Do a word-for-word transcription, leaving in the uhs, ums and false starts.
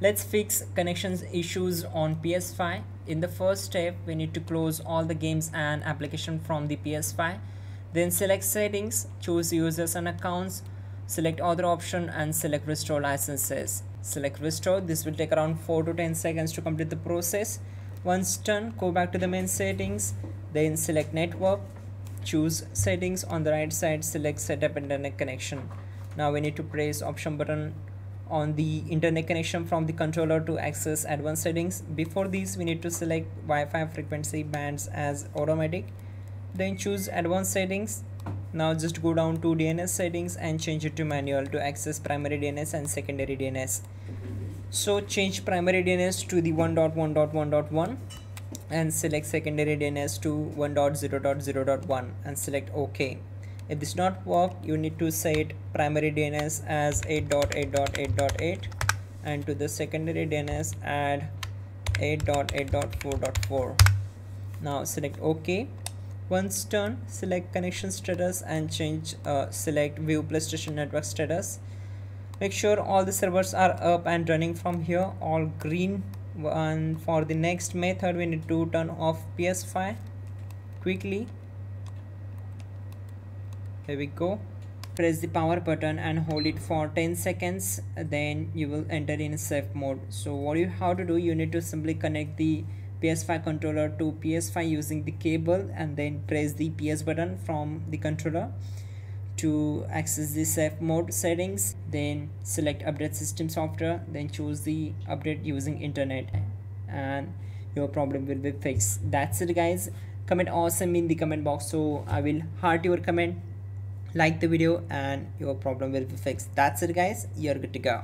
Let's fix connections issues on P S five. In the first step, we need to close all the games and application from the P S five. Then select settings, choose users and accounts, select other option and select restore licenses. Select restore. This will take around four to ten seconds to complete the process. Once done, go back to the main settings, then select network, choose settings. On the right side, select setup internet connection. Now we need to press option button on the internet connection from the controller to access advanced settings. Before this, we need to select Wi-Fi frequency bands as automatic, then choose advanced settings. Now just go down to D N S settings and change it to manual to access primary D N S and secondary D N S. So change primary D N S to the one dot one dot one dot one and select secondary D N S to one dot zero dot zero dot one and select OK. If this not work, you need to set primary D N S as eight dot eight dot eight dot eight and to the secondary D N S add eight dot eight dot four dot four. Now select OK. Once done, select connection status and change uh, select view PlayStation Network status. Make sure all the servers are up and running from here, all green. And for the next method, we need to turn off P S five quickly. Here we go. Press the power button and hold it for ten seconds. Then you will enter in safe mode. So what you have to do, you need to simply connect the P S five controller to P S five using the cable and then press the P S button from the controller to access the safe mode settings. Then select update system software, then choose the update using internet and your problem will be fixed. That's it guys. Comment awesome in the comment box, so I will heart your comment, like the video and your problem will be fixed. That's it guys, you're good to go.